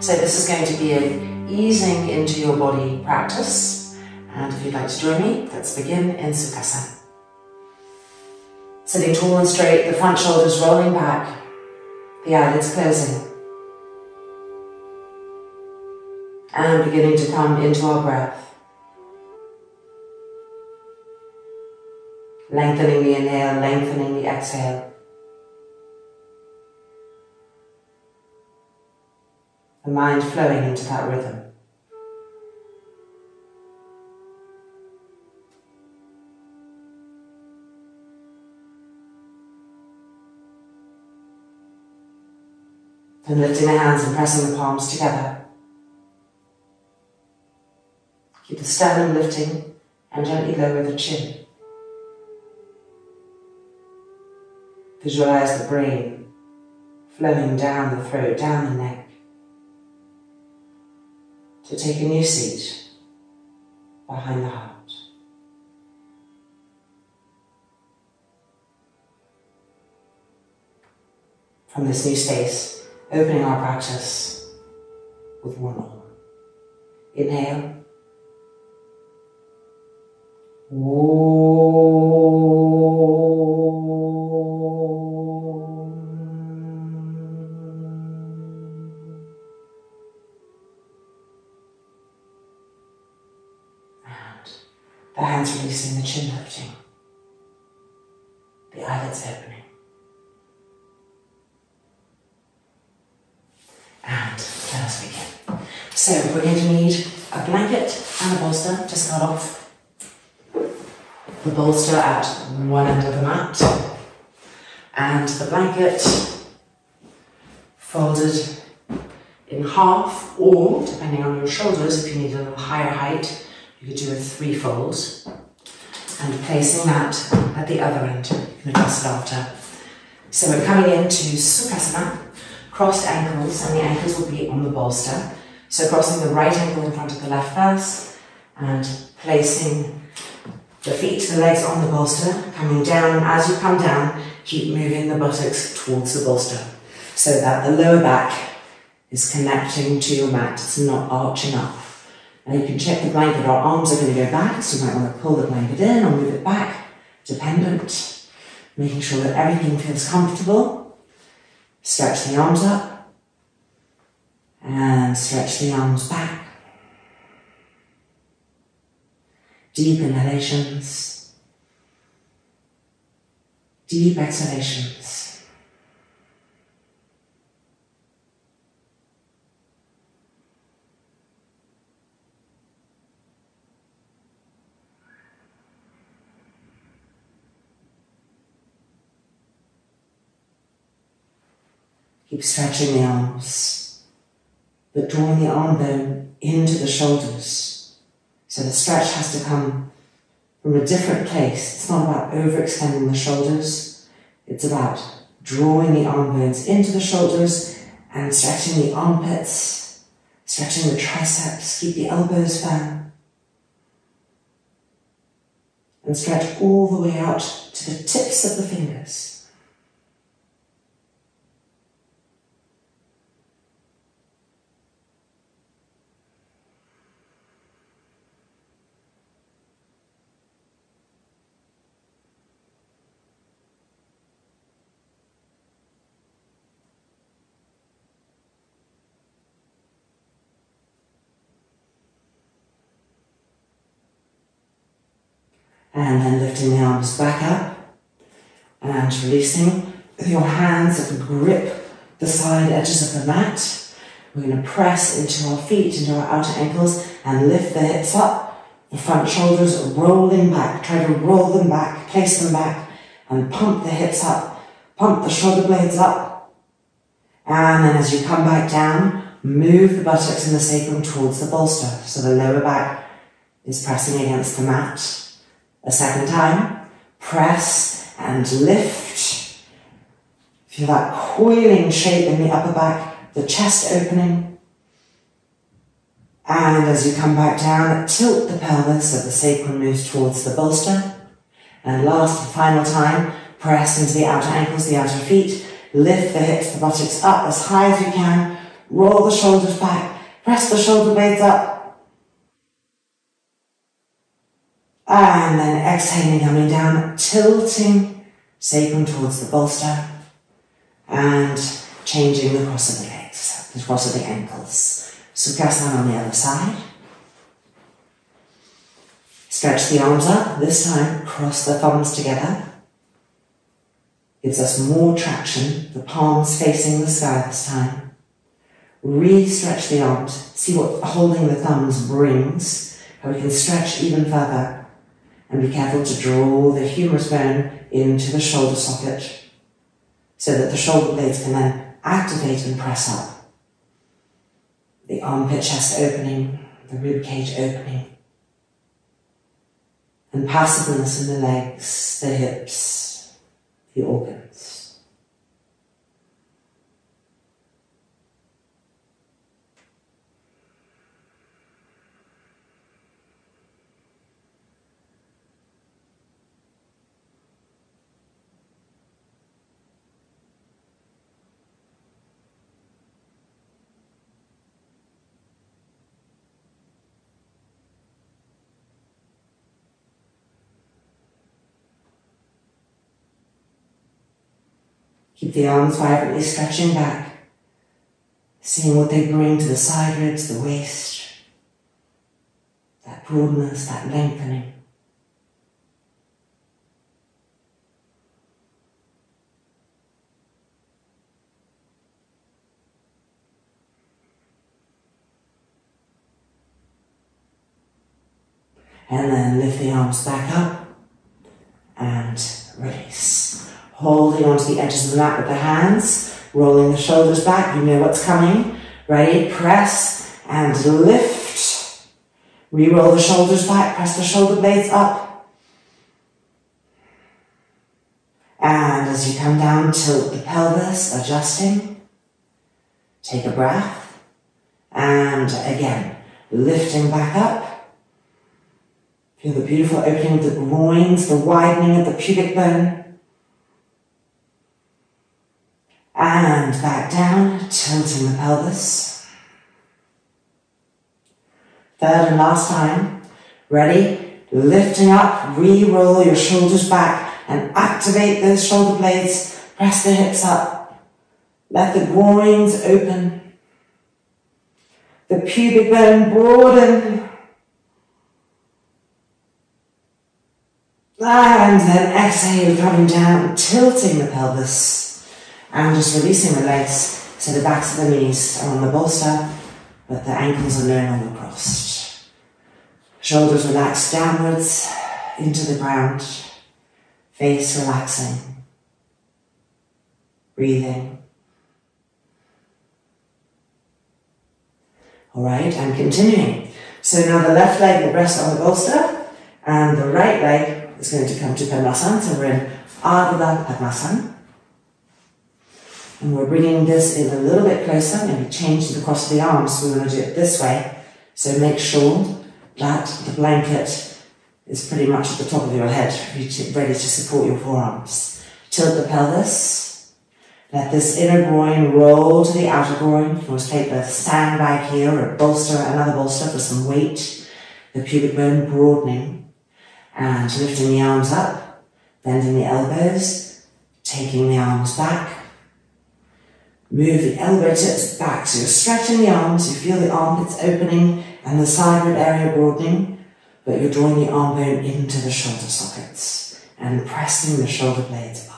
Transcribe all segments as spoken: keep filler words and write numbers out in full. So this is going to be an easing into your body practice. And if you'd like to join me, let's begin in Sukhasana. Sitting tall and straight, the front shoulders rolling back, the eyelids closing. And beginning to come into our breath. Lengthening the inhale, lengthening the exhale. The mind flowing into that rhythm. Then lifting the hands and pressing the palms together. Keep the sternum lifting and gently lower the chin. Visualize the brain flowing down the throat, down the neck. To take a new seat behind the heart. From this new space, opening our practice with one arm. Inhale. And the hands releasing, the chin lifting, the eyelids opening. And let us begin. So we're going to need a blanket and a bolster to start off. The bolster at one end of the mat, and the blanket folded in half, or depending on your shoulders, if you need a little higher height, you could do a three fold, and placing that at the other end. You can adjust it after. So we're coming into Sukhasana, crossed ankles, and the ankles will be on the bolster. So crossing the right ankle in front of the left first, and placing the feet, the legs on the bolster, coming down. As you come down, keep moving the buttocks towards the bolster so that the lower back is connecting to your mat. It's not arching up. And you can check the blanket. Our arms are going to go back, so you might want to pull the blanket in or move it back, dependent. Making sure that everything feels comfortable. Stretch the arms up. And stretch the arms back. Deep inhalations, deep exhalations. Keep stretching the arms, but drawing the arm bone into the shoulders. So the stretch has to come from a different place. It's not about overextending the shoulders. It's about drawing the arm bones into the shoulders and stretching the armpits, stretching the triceps. Keep the elbows firm. And stretch all the way out to the tips of the fingers. And then lifting the arms back up and releasing with your hands that can grip the side edges of the mat. We're going to press into our feet, into our outer ankles, and lift the hips up, the front shoulders rolling back. Try to roll them back, place them back, and pump the hips up, pump the shoulder blades up. And then as you come back down, move the buttocks and the sacrum towards the bolster, so the lower back is pressing against the mat. A second time, press and lift. Feel that coiling shape in the upper back, the chest opening. And as you come back down, tilt the pelvis so the sacrum moves towards the bolster. And last and final time, press into the outer ankles, the outer feet. Lift the hips, the buttocks up as high as you can. Roll the shoulders back. Press the shoulder blades up. And then exhaling, coming down, tilting, sacrum towards the bolster. And changing the cross of the legs, the cross of the ankles. Sukhasana on the other side. Stretch the arms up. This time, cross the thumbs together. Gives us more traction. The palms facing the sky this time. Re-stretch the arms. See what holding the thumbs brings. How we can stretch even further. And be careful to draw the humerus bone into the shoulder socket. So that the shoulder blades can then activate and press up. The armpit chest opening. The rib cage opening. And passiveness in the legs, the hips, the organs. Keep the arms vibrantly stretching back, seeing what they bring to the side ribs, the waist, that broadness, that lengthening. And then lift the arms back up and release. Holding onto the edges of the mat with the hands, rolling the shoulders back, you know what's coming. Ready? Press and lift. Re-roll the shoulders back, press the shoulder blades up. And as you come down, tilt the pelvis, adjusting. Take a breath. And again, lifting back up. Feel the beautiful opening of the groins, the widening of the pubic bone. And back down, tilting the pelvis. Third and last time. Ready? Lifting up, re-roll your shoulders back and activate those shoulder blades. Press the hips up. Let the groins open. The pubic bone broaden. And then exhale, coming down, tilting the pelvis. And just releasing the legs so the backs of the knees are on the bolster, but the ankles are no longer crossed. Shoulders relaxed downwards into the ground. Face relaxing. Breathing. Alright, and continuing. So now the left leg will rest on the bolster, and the right leg is going to come to Padmasana. So we're in Ardha Padmasana. And we're bringing this in a little bit closer, maybe change the cross of the arms, so we want to do it this way. So make sure that the blanket is pretty much at the top of your head, ready to support your forearms. Tilt the pelvis. Let this inner groin roll to the outer groin. You can always take the sandbag here, or bolster, another bolster for some weight. The pubic bone broadening. And lifting the arms up, bending the elbows, taking the arms back. Move the elbow tips back, so you're stretching the arms, you feel the armpits opening and the side rib area broadening, but you're drawing the arm bone into the shoulder sockets and pressing the shoulder blades up.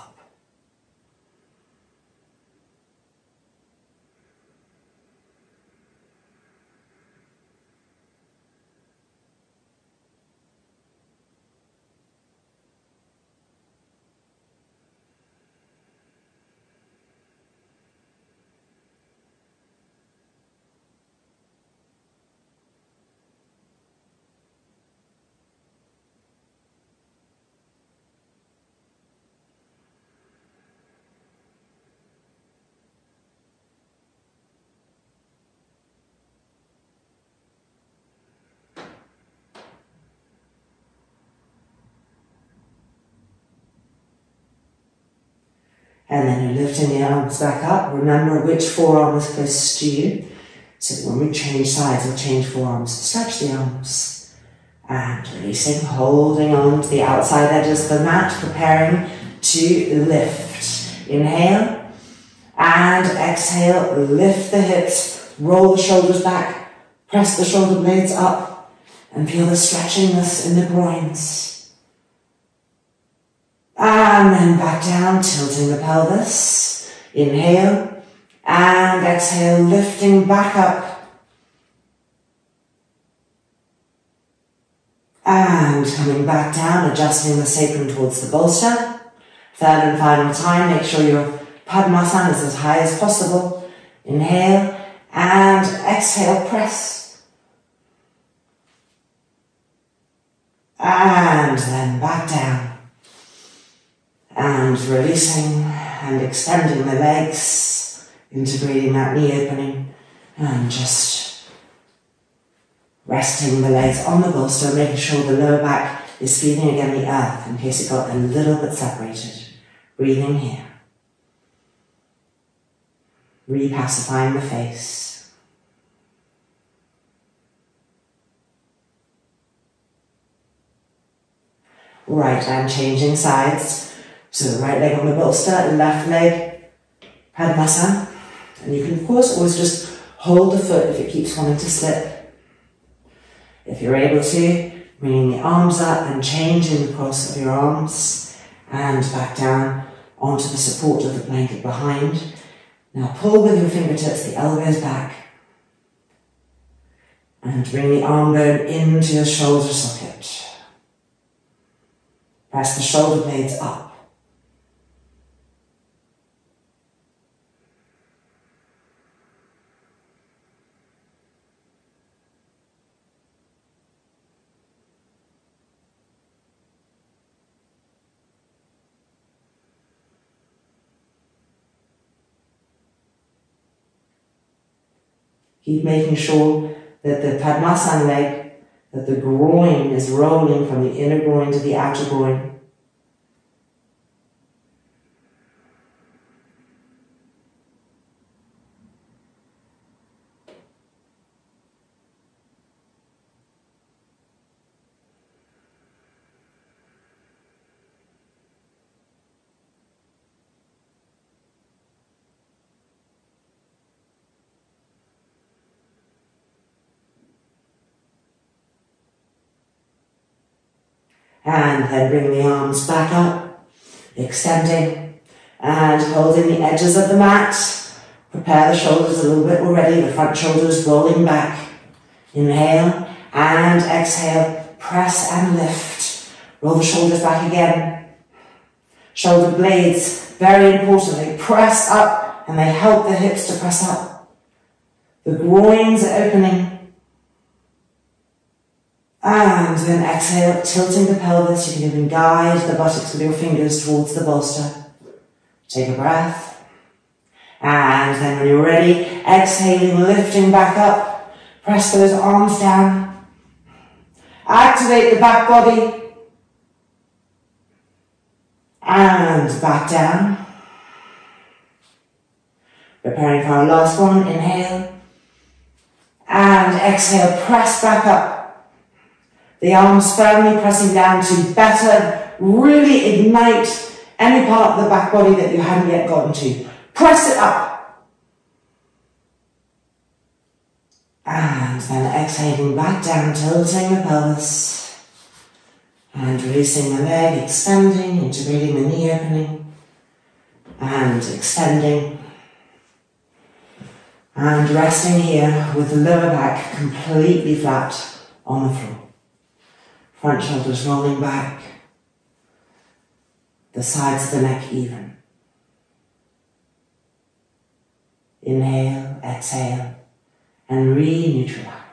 And then you're lifting the arms back up. Remember which forearm is closest to you. So when we change sides or change forearms, stretch the arms. And releasing, holding on to the outside edge of the mat, preparing to lift. Inhale and exhale, lift the hips, roll the shoulders back, press the shoulder blades up, and feel the stretchingness in the groins. And then back down, tilting the pelvis. Inhale and exhale, lifting back up. And coming back down, adjusting the sacrum towards the bolster. Third and final time, make sure your Padmasana is as high as possible. Inhale and exhale, press. And then back down. And releasing and extending the legs, integrating that knee opening, and just resting the legs on the bolster, making sure the lower back is feeling again the earth in case it got a little bit separated. Breathing here. Repacifying the face. Right, I'm changing sides. So the right leg on the bolster, left leg, Padmasana. And you can of course always just hold the foot if it keeps wanting to slip. If you're able to, bringing the arms up and changing the cross of your arms and back down onto the support of the blanket behind. Now pull with your fingertips the elbows back and bring the arm bone into your shoulder socket. Press the shoulder blades up. Keep making sure that the Padmasana leg, that the groin is rolling from the inner groin to the outer groin. And then bring the arms back up, extending and holding the edges of the mat. Prepare the shoulders a little bit already, the front shoulders rolling back. Inhale and exhale, press and lift. Roll the shoulders back again. Shoulder blades, very important, they press up and they help the hips to press up. The groins are opening. And then exhale, tilting the pelvis. You can even guide the buttocks with your fingers towards the bolster. Take a breath. And then when you're ready, exhaling, lifting back up. Press those arms down. Activate the back body. And back down. Preparing for our last one. Inhale. And exhale, press back up. The arms firmly pressing down to better really ignite any part of the back body that you haven't yet gotten to. Press it up. And then exhaling back down, tilting the pelvis. And releasing the leg, extending, integrating the knee opening. And extending. And resting here with the lower back completely flat on the floor. Front shoulders rolling back, the sides of the neck even. Inhale, exhale, and re-neutralize.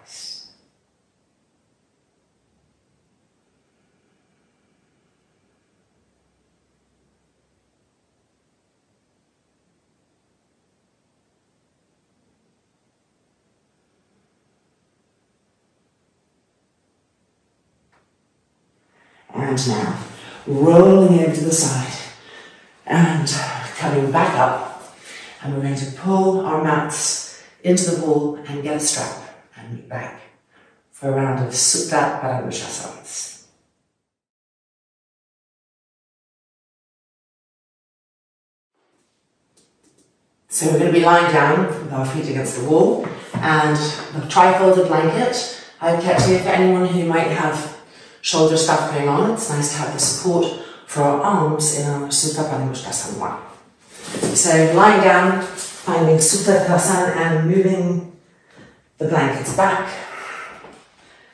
And now, rolling over to the side and coming back up, and we're going to pull our mats into the wall and get a strap and meet back for a round of Supta Padangusthasana. So we're going to be lying down with our feet against the wall, and the trifolded blanket I've kept here for anyone who might have shoulder stuff going on. It's nice to have the support for our arms in our Supta Padangusthasana. So lying down, finding Supta Tadasana and moving the blankets back,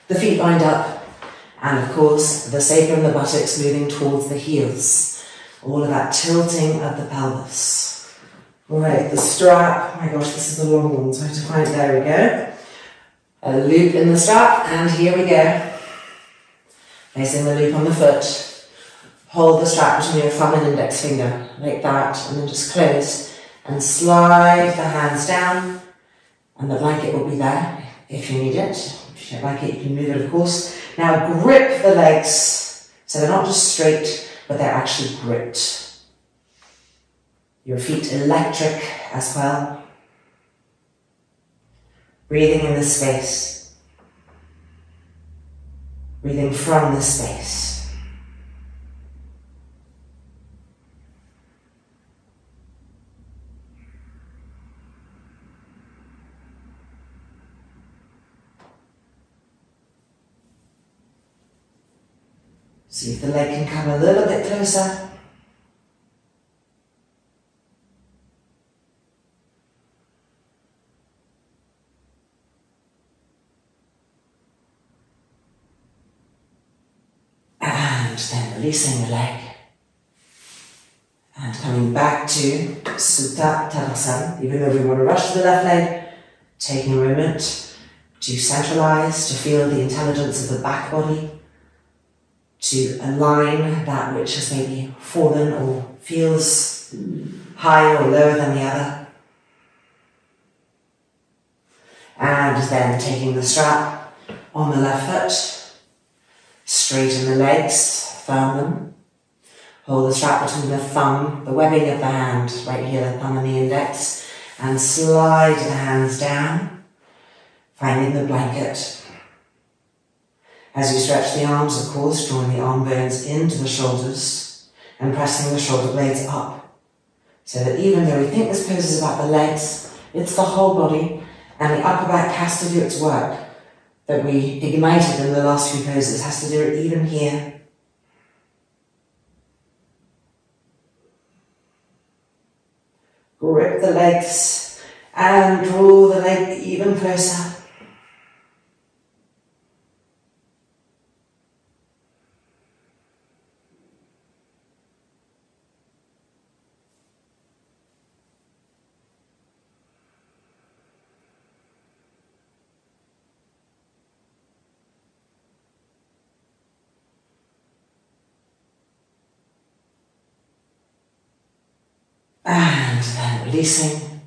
the feet lined up, and of course the sacrum, the buttocks moving towards the heels. All of that tilting of the pelvis. Alright, the strap, oh my gosh, this is the long one, so I have to find it. There we go. A loop in the strap, and here we go. Placing the loop on the foot. Hold the strap between your thumb and index finger, like that, and then just close, and slide the hands down, and the blanket will be there, if you need it. If you don't like it, you can move it, of course. Now grip the legs, so they're not just straight, but they're actually gripped. Your feet electric as well. Breathing in this space. Breathing from this space. See if the leg can come a little bit closer. Releasing the leg and coming back to Supta Tadasana. Even though we want to rush to the left leg, taking a moment to centralize, to feel the intelligence of the back body, to align that which has maybe fallen or feels higher or lower than the other. And then taking the strap on the left foot, straighten the legs. Firm them. Hold the strap between the thumb, the webbing of the hand, right here, the thumb and the index, and slide the hands down, finding the blanket. As you stretch the arms, of course, drawing the arm bones into the shoulders and pressing the shoulder blades up, so that even though we think this pose is about the legs, it's the whole body, and the upper back has to do its work that we ignited in the last few poses. It has to do it even here. Grip the legs and draw the leg even closer. And then releasing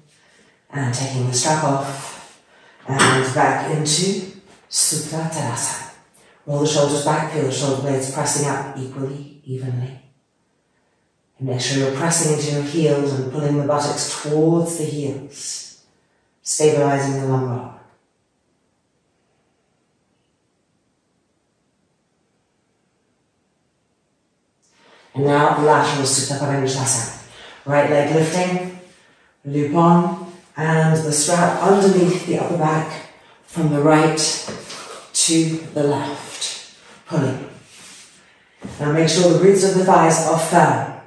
and taking the strap off and back into Supta Tadasana. Roll the shoulders back, feel the shoulder blades pressing up equally, evenly. And make sure you're pressing into your heels and pulling the buttocks towards the heels, stabilizing the lumbar. And now lateral Supta Padangusthasana. Right leg lifting, loop on, and the strap underneath the upper back from the right to the left, pulling. Now make sure the roots of the thighs are firm,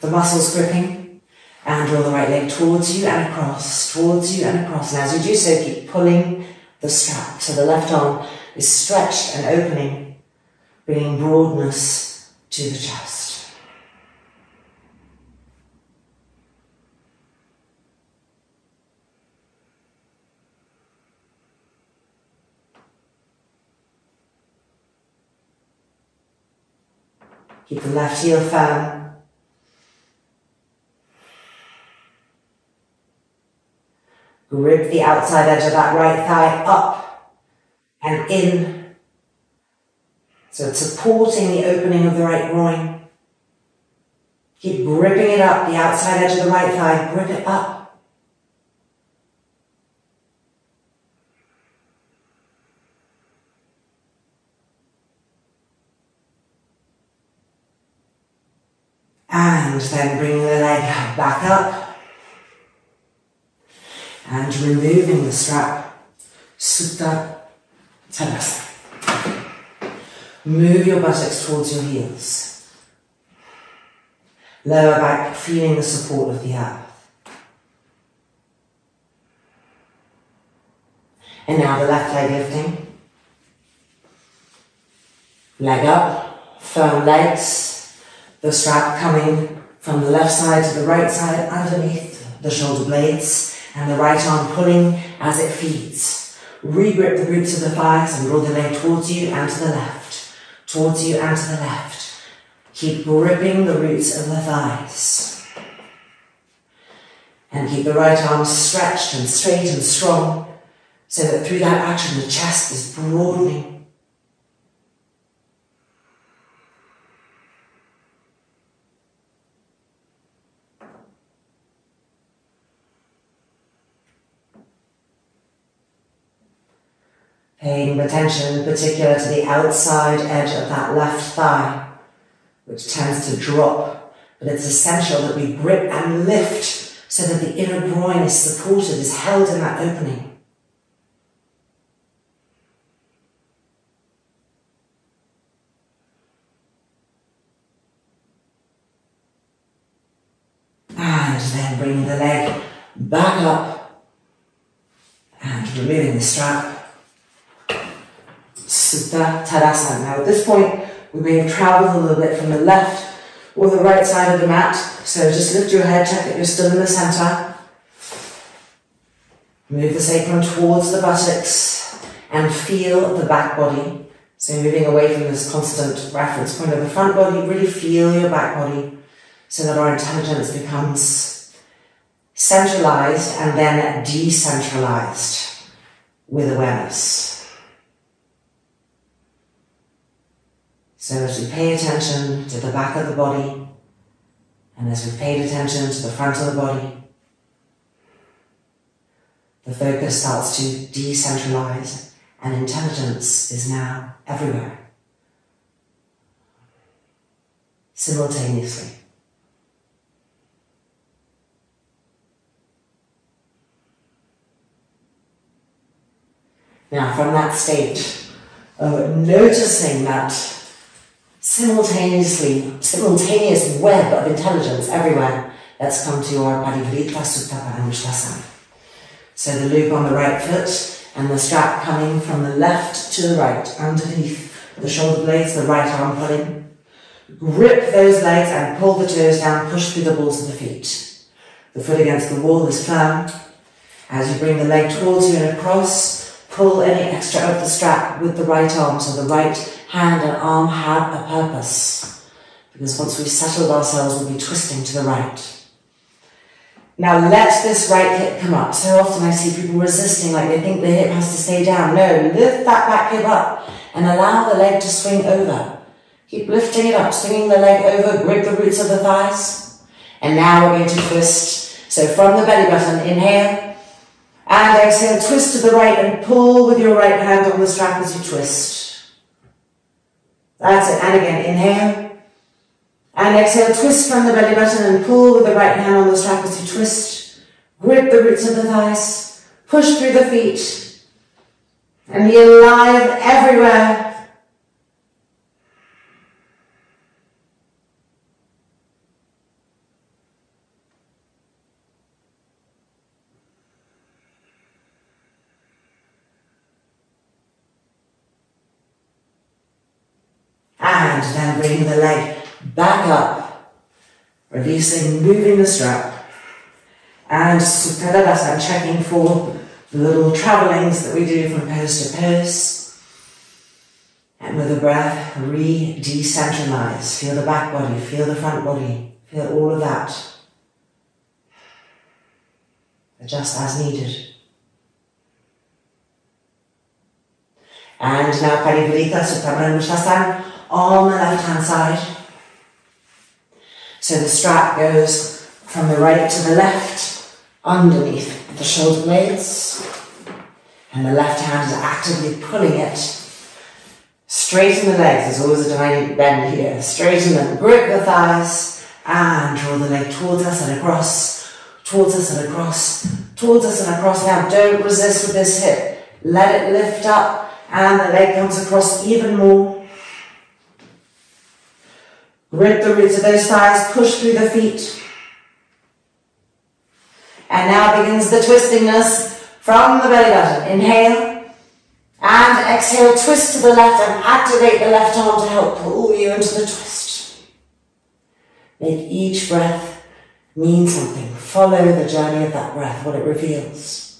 the muscles gripping, and roll the right leg towards you and across, towards you and across. And as you do so, keep pulling the strap. So the left arm is stretched and opening, bringing broadness to the chest. Keep the left heel firm. Grip the outside edge of that right thigh up and in. So it's supporting the opening of the right groin. Keep gripping it up, the outside edge of the right thigh, grip it up. And then bringing the leg back up and removing the strap. Supta Tadasana. Move your buttocks towards your heels. Lower back feeling the support of the earth. And now the left leg lifting. Leg up, firm legs. The strap coming from the left side to the right side underneath the shoulder blades and the right arm pulling as it feeds. Re-grip the roots of the thighs and roll the leg towards you and to the left. Towards you and to the left. Keep gripping the roots of the thighs. And keep the right arm stretched and straight and strong so that through that action the chest is broadening. Paying attention in particular to the outside edge of that left thigh, which tends to drop, but it's essential that we grip and lift so that the inner groin is supported, is held in that opening. And then bringing the leg back up and removing the strap. Supta Tadasana. Now at this point, we may have traveled a little bit from the left or the right side of the mat, so just lift your head, check that you're still in the center. Move the sacrum towards the buttocks and feel the back body. So moving away from this constant reference point of the front body, really feel your back body so that our intelligence becomes centralized and then decentralized with awareness. So as we pay attention to the back of the body, and as we've paid attention to the front of the body, the focus starts to decentralize, and intelligence is now everywhere, simultaneously. Now from that state of noticing that Simultaneously, simultaneous web of intelligence everywhere, let's come to your Viparita Supta Padangusthasana. So the loop on the right foot and the strap coming from the left to the right, underneath the shoulder blades, the right arm pulling. Grip those legs and pull the toes down, push through the balls of the feet. The foot against the wall is firm. As you bring the leg towards you and across, pull any extra of the strap with the right arm, so the right hand and arm have a purpose, because once we've settled ourselves, we'll be twisting to the right. Now let this right hip come up. So often I see people resisting, like they think the hip has to stay down. No, lift that back hip up and allow the leg to swing over. Keep lifting it up, swinging the leg over, grip the roots of the thighs. And now we're going to twist. So from the belly button, inhale and exhale, twist to the right and pull with your right hand on the strap as you twist. That's it, and again, inhale, and exhale, twist from the belly button and pull with the right hand on the strap as you twist, grip the roots of the thighs, push through the feet, and be alive everywhere. And then bringing the leg back up, releasing, moving the strap, and Supta Tadasana. I'm checking for the little travelings that we do from pose to pose, and with a breath, re-decentralize. Feel the back body, feel the front body, feel all of that, adjust as needed. And now Padmasana, Supta Padangusthasana. On the left hand side, So the strap goes from the right to the left, underneath the shoulder blades, and the left hand is actively pulling it. Straighten the legs, there's always a tiny bend here. Straighten them, grip the thighs, and draw the leg towards us and across, towards us and across, towards us and across. Now don't resist with this hip. Let it lift up, and the leg comes across even more. Grip the roots of those thighs, push through the feet. And now begins the twistingness from the belly button. Inhale. And exhale, twist to the left and activate the left arm to help pull you into the twist. Make each breath mean something. Follow the journey of that breath, what it reveals.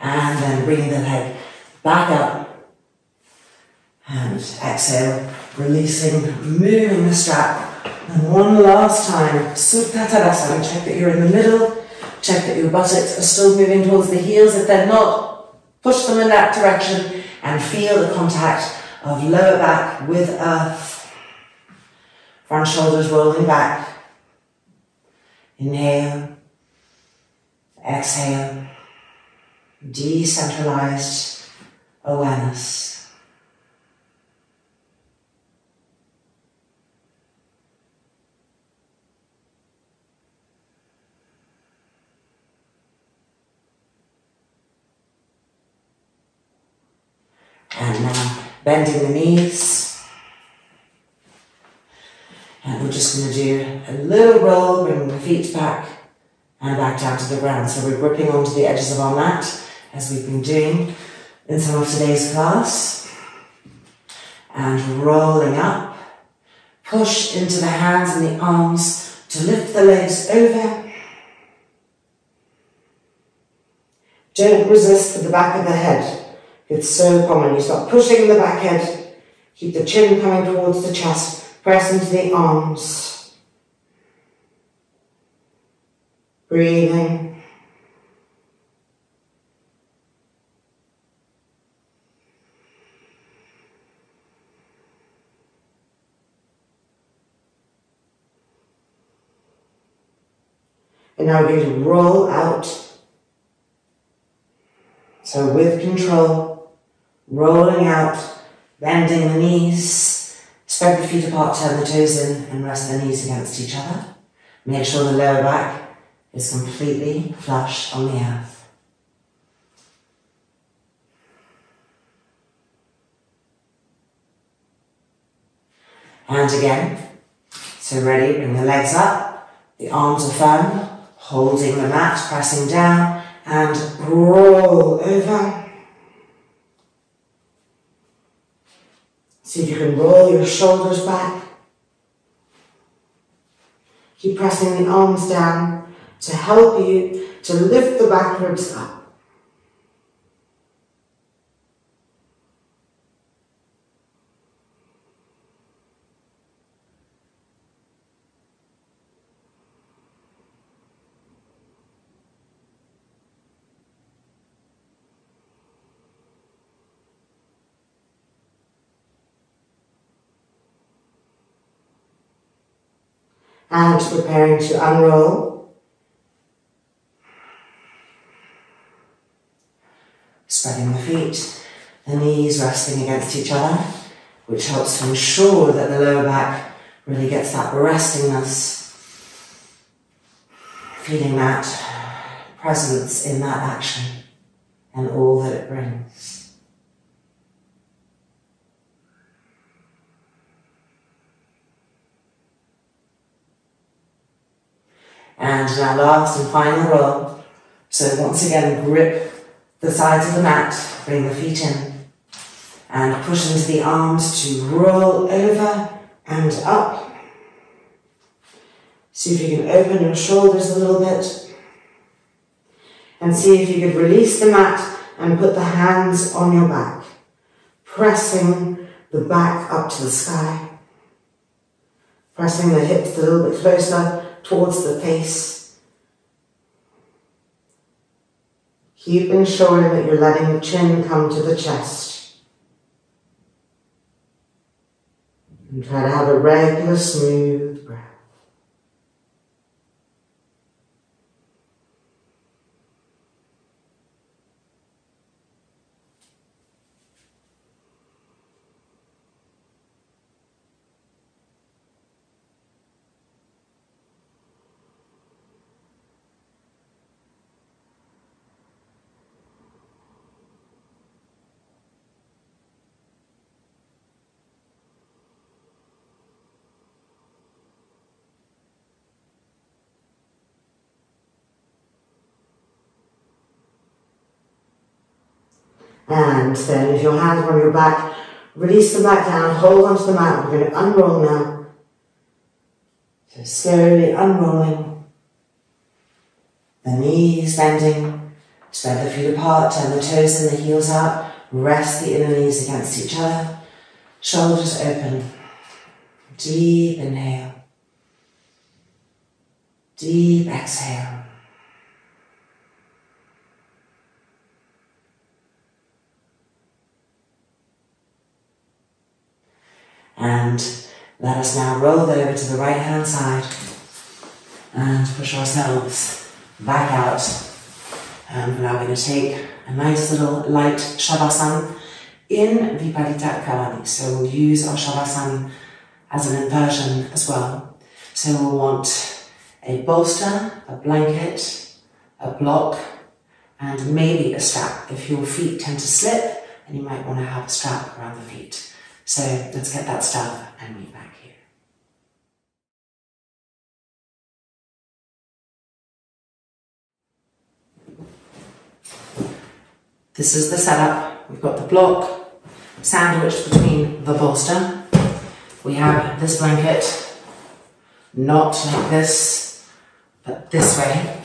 And then bring the leg back up and exhale, releasing, moving the strap. And one last time, Supta Tadasana. Check that you're in the middle, check that your buttocks are still moving towards the heels. If they're not, push them in that direction and feel the contact of lower back with earth. Front shoulders rolling back. Inhale, exhale. Decentralized awareness. And now bending the knees. And we're just going to do a little roll, bringing the feet back and back down to the ground. So we're gripping onto the edges of our mat, as we've been doing in some of today's class. And rolling up, push into the hands and the arms to lift the legs over. Don't resist with the back of the head. It's so common. You start pushing the back head, keep the chin coming towards the chest, press into the arms. Breathing. And now we're going to roll out. So with control, rolling out, bending the knees, spread the feet apart, turn the toes in, and rest the knees against each other. Make sure the lower back is completely flush on the earth. And again, so ready, bring the legs up, the arms are firm. Holding the mat, pressing down, and roll over. See if you can roll your shoulders back. Keep pressing the arms down to help you to lift the back ribs up. And preparing to unroll. Spreading the feet, the knees resting against each other, which helps to ensure that the lower back really gets that restingness. Feeling that presence in that action and all that it brings. And now last and final roll. So once again, grip the sides of the mat, bring the feet in, and push into the arms to roll over and up. See if you can open your shoulders a little bit. and see if you could release the mat and put the hands on your back, pressing the back up to the sky, pressing the hips a little bit closer towards the face, keep ensuring that you're letting the chin come to the chest, and try to have a regular smooth breath. And then if your hands are on your back, release them back down, hold onto the mat. We're going to unroll now. So slowly unrolling. The knees bending. Spread the feet apart, turn the toes in, the heels out. Rest the inner knees against each other. Shoulders open. Deep inhale. Deep exhale. And let us now roll over to the right hand side and push ourselves back out. And we're now going to take a nice little light Shavasana in Viparita Karani. So we'll use our Shavasana as an inversion as well. So we'll want a bolster, a blanket, a block, and maybe a strap. If your feet tend to slip, then you might want to have a strap around the feet. So let's get that started and meet back here. This is the setup. We've got the block sandwiched between the bolster. We have this blanket, not like this, but this way.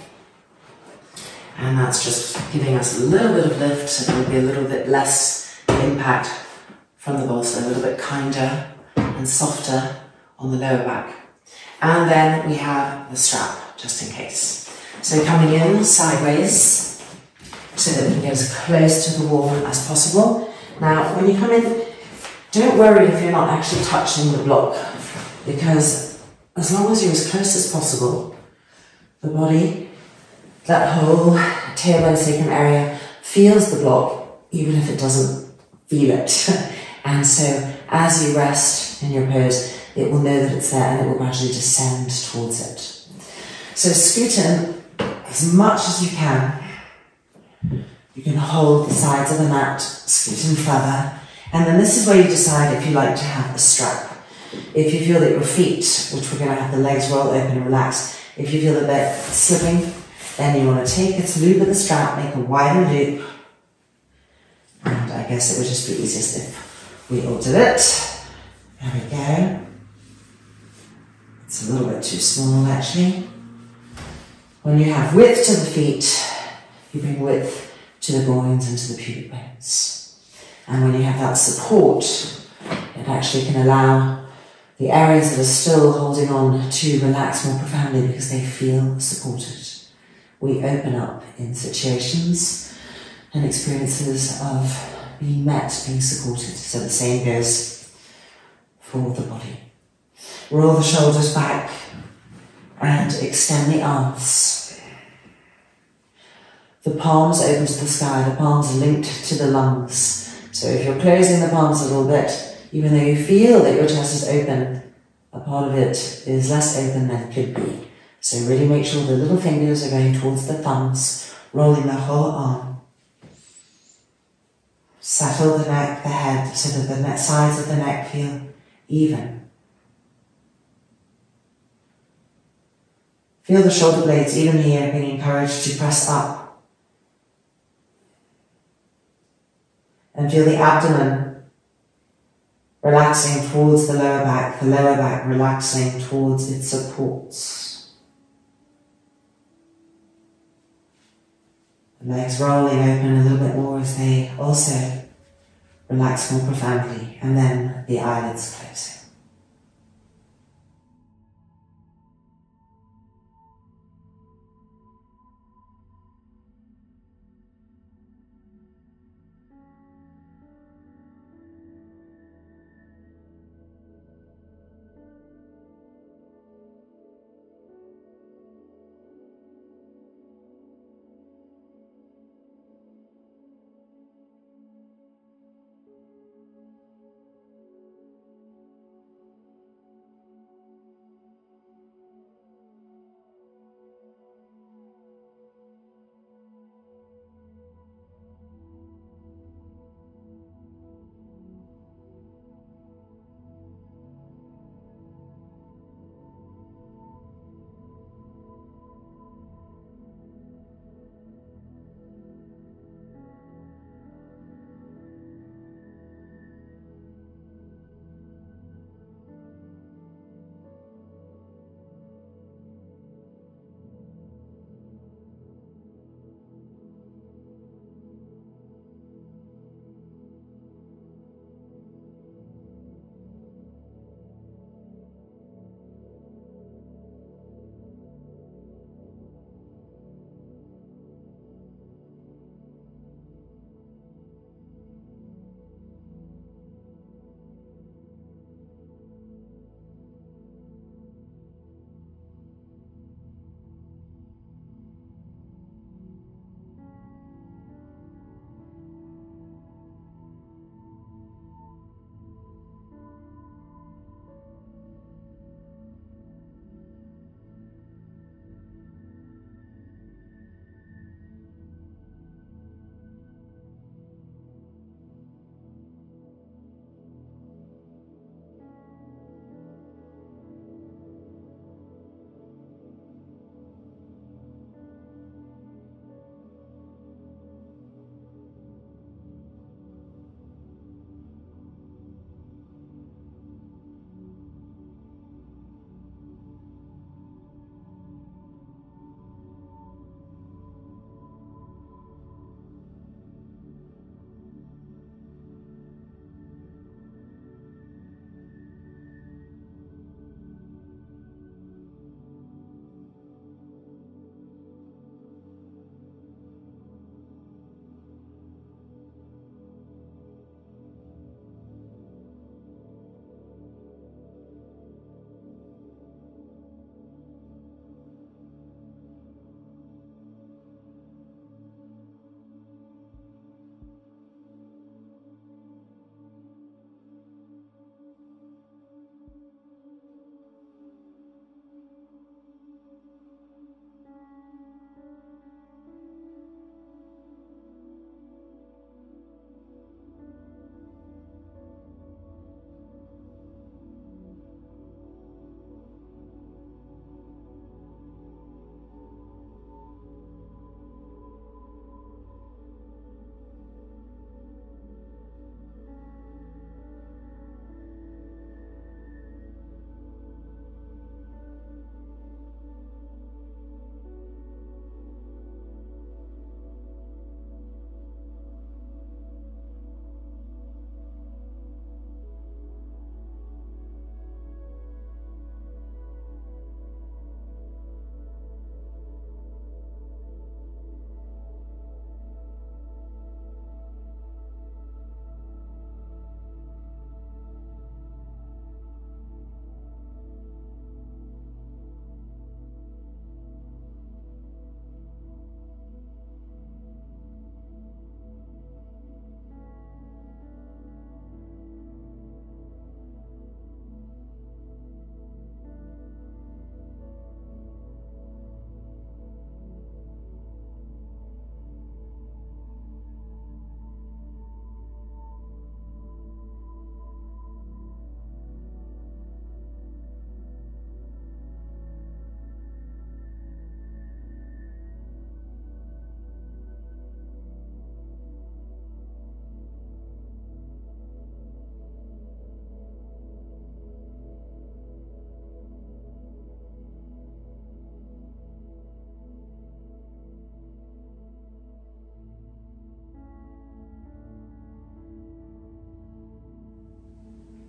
And that's just giving us a little bit of lift, so it'll be a little bit less impact from the bolster, a little bit kinder and softer on the lower back. And then we have the strap, just in case. So coming in sideways, so that we can get as close to the wall as possible. Now, when you come in, don't worry if you're not actually touching the block, because as long as you're as close as possible, the body, that whole tailbone sacrum area, feels the block, even if it doesn't feel it. And so, as you rest in your pose, it will know that it's there and it will gradually descend towards it. So scoot in as much as you can. You can hold the sides of the mat, scoot in further, and then this is where you decide if you like to have a strap. If you feel that your feet, which we're going to have the legs roll open and relaxed, if you feel that they're slipping, then you want to take its loop of the strap, make a wider loop, and I guess it would just be easiest if we all did it. There we go. It's a little bit too small actually. When you have width to the feet, you bring width to the groins and to the pubic bones. And when you have that support, it actually can allow the areas that are still holding on to relax more profoundly because they feel supported. We open up in situations and experiences of being met, being supported. So the same goes for the body. Roll the shoulders back and extend the arms. The palms open to the sky, the palms are linked to the lungs. So if you're closing the palms a little bit, even though you feel that your chest is open, a part of it is less open than it could be. So really make sure the little fingers are going towards the thumbs, rolling the whole arm. Settle the neck, the head, so that the sides of the neck feel even. Feel the shoulder blades even here being encouraged to press up. And feel the abdomen relaxing towards the lower back, the lower back relaxing towards its supports. legs rolling open a little bit more as they also relax more profoundly, and then the eyelids closing.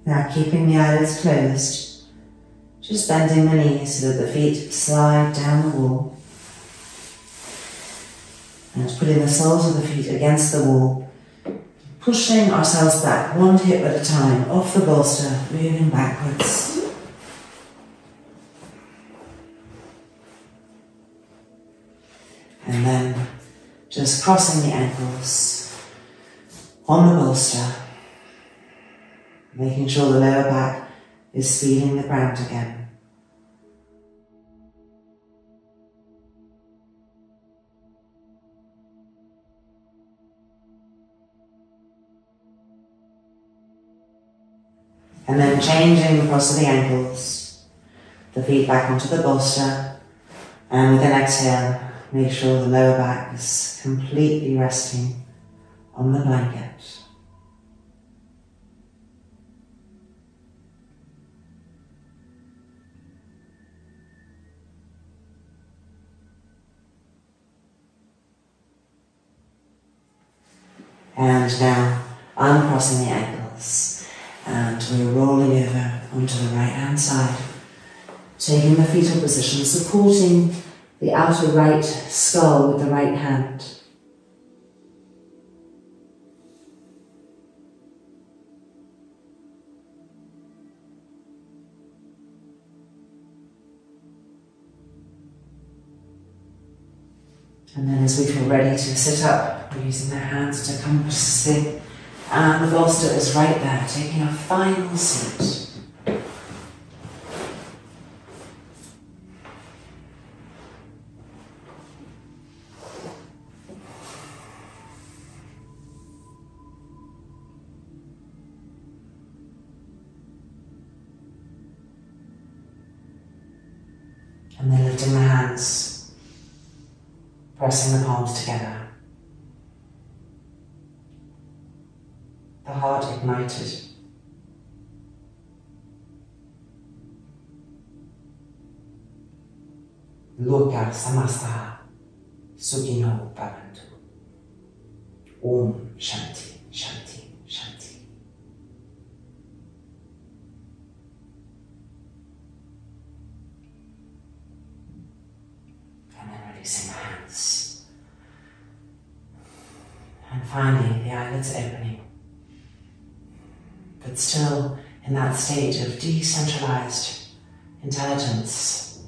Now keeping the eyelids closed, just bending the knees so that the feet slide down the wall. And putting the soles of the feet against the wall, pushing ourselves back one hip at a time, off the bolster, moving backwards. And then just crossing the ankles on the bolster, making sure the lower back is feeling the ground again. And then changing the cross of the ankles, the feet back onto the bolster, and with an exhale, make sure the lower back is completely resting on the blanket. And now, uncrossing the ankles, and we're rolling over onto the right hand side, taking the fetal position, supporting the outer right skull with the right hand. And then as we feel ready to sit up, we're using the hands to compass the thing, and the bolster is right there, taking a final seat. And then lifting the hands, pressing the palms together. The heart ignited. Loka samastha, sukhino bhavantu. Om Shanti Shanti. And finally, the eyelids opening, but still in that state of decentralized intelligence,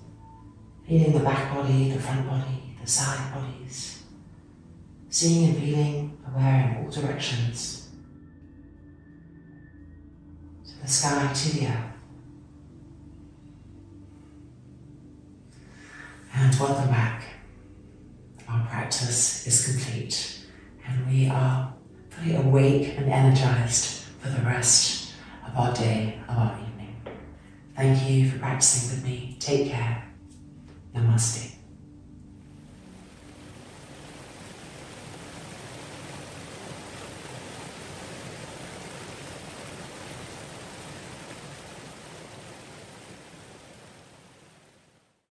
feeling the back body, the front body, the side bodies, seeing and feeling, aware in all directions, to the sky, to the earth. And welcome back. Our practice is complete. And we are fully awake and energized for the rest of our day, of our evening. Thank you for practicing with me. Take care. Namaste.